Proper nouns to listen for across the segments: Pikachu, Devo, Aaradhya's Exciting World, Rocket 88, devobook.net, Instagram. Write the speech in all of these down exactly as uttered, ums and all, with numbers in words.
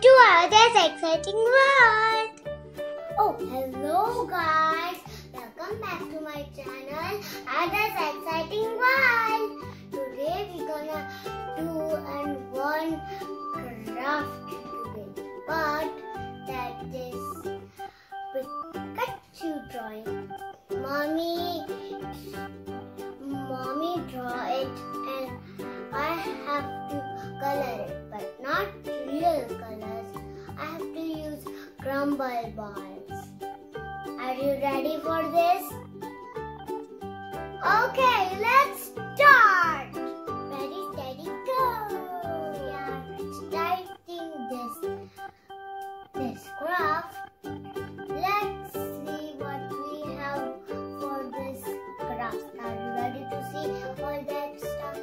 Welcome to Aaradhya's Exciting World! Oh, hello guys! Welcome back to my channel, Aaradhya's Exciting World! Today we're gonna do an one craft today, but that is Pikachu drawing. Mommy, mommy draw it and I have to color it, but not real colors. I have to use crumble balls. Are you ready for this? Okay, let's start. Ready, steady, go. We are starting this this craft. Let's see what we have for this craft. Are you ready to see all that stuff?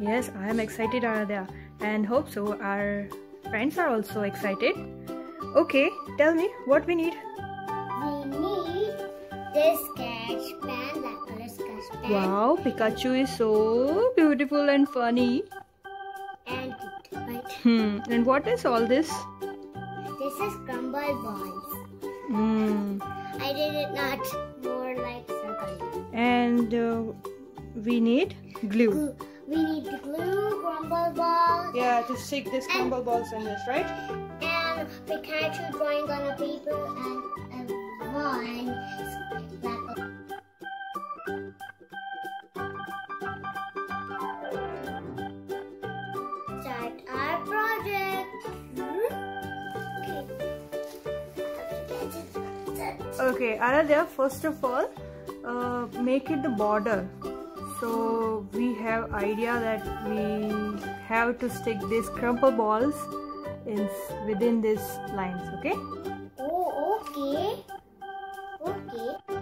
Yes, I am excited, Aaradhya, and hope so our friends are also excited. Okay, tell me what we need. We need this sketch pen, that color sketch pen. Wow, Pikachu is so beautiful and funny. And cute, right? Hmm. And what is all this? This is crumble balls. Hmm. I did it not more like circle. And uh, we need glue. glue. We need glue, crumble balls. Yeah, to stick these crumble balls in this, right? And Pikachu drawing on a paper and a wand. Start our project. Okay. Okay, Aaradhya, first of all, uh, make it the border. So we have idea that we have to stick these crumple balls in within these lines, okay? Oh, okay. Okay.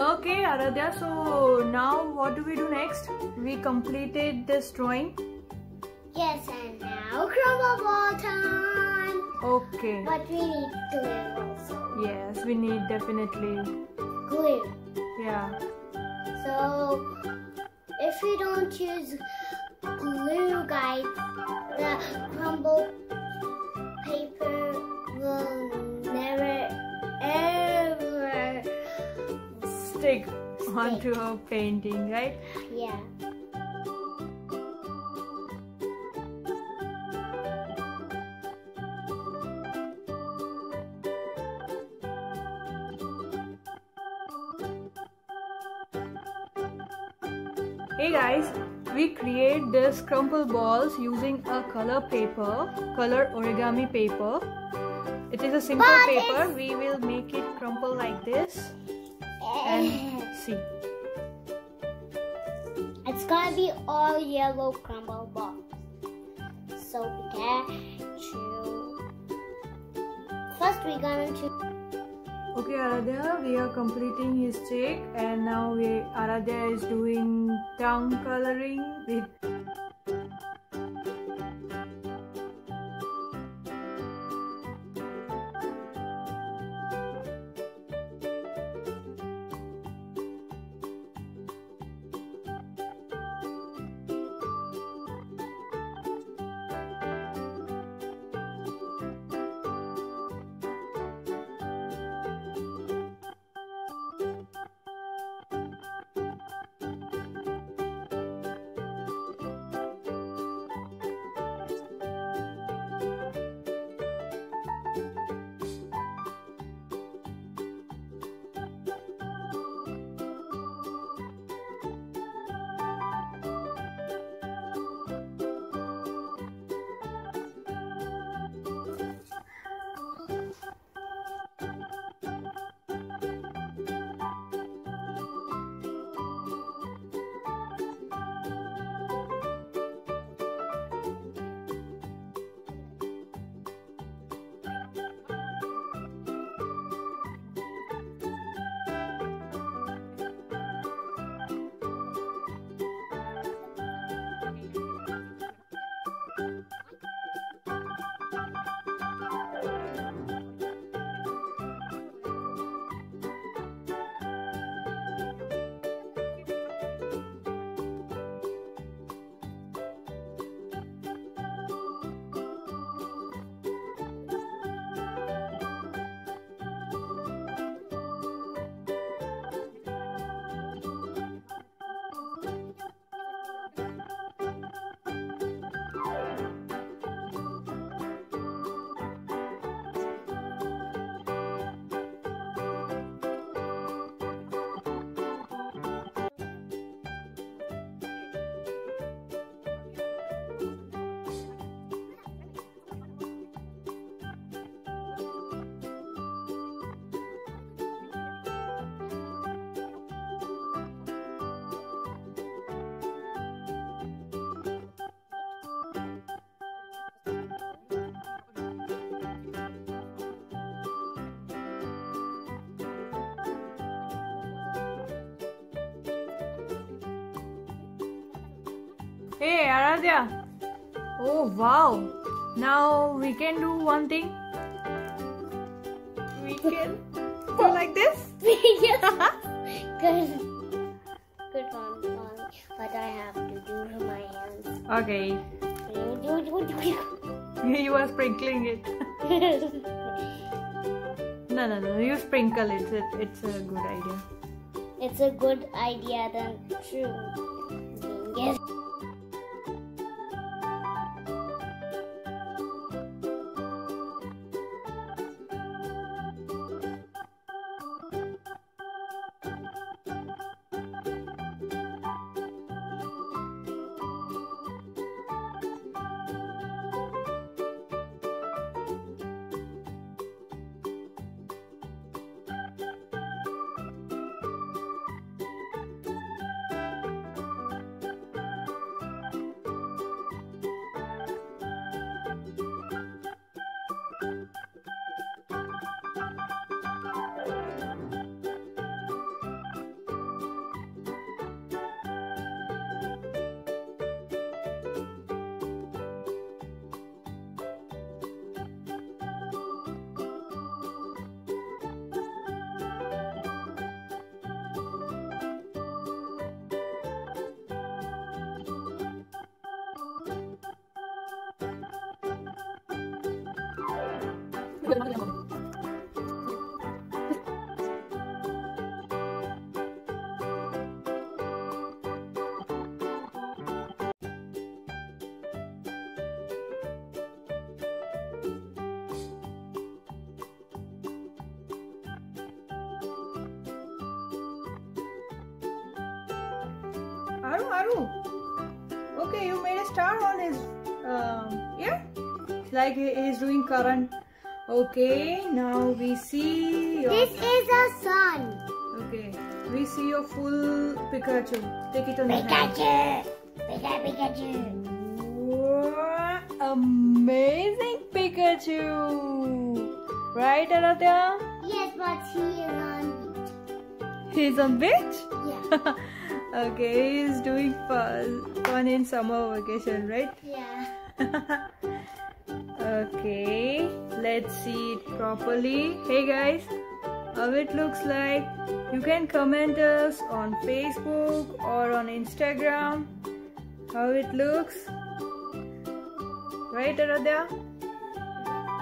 Okay, Aaradhya, so now what do we do next? We completed this drawing. Yes, and now crumble ball time. Okay. But we need glue also. Yes, we need definitely glue. Yeah. So, if we don't use glue, guys, the crumble paper will never ever stick onto a painting, right? Yeah. Hey guys, we create these crumple balls using a color paper, color origami paper. It is a simple but paper. We will make it crumple like this. And see, it's gonna be all yellow crumble balls. So we can choose. First, we're gonna choose. Okay, Aaradhya, we are completing his check, and now we Aaradhya is doing tongue coloring with. Hey Aaradhya! Oh wow! Now we can do one thing. We can do like this? Yes! Good. Good one, one. But I have to do my hands. Okay. You are sprinkling it. No, no, no. You sprinkle it. it. It's a good idea. It's a good idea than true. Yes. Aru, Aru. Okay, you made a star on his um, ear. Like he is doing current. Okay, now we see your... This is a sun. Okay, we see your full Pikachu. Take it on Pikachu. The hand. Pikachu! Pikachu! What amazing Pikachu! Right, Aaradhya? Yes, but he is on beach. He is on beach? Yeah. Okay, he is doing fun in summer vacation, right? Yeah. Okay, let's see it properly. Hey guys, how it looks like. You can comment us on Facebook or on Instagram how it looks. Right, Aaradhya?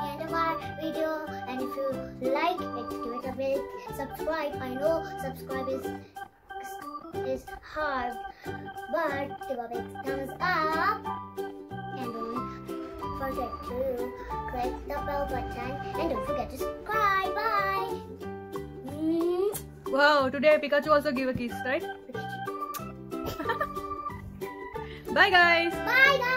End of our video, and if you like it, give it a big subscribe. I know subscribe is is hard, but give a big thumbs up. Forget to click the bell button and don't forget to subscribe. Bye. Mm. Wow! Today Pikachu also gave a kiss, right? Bye, guys. Bye, guys.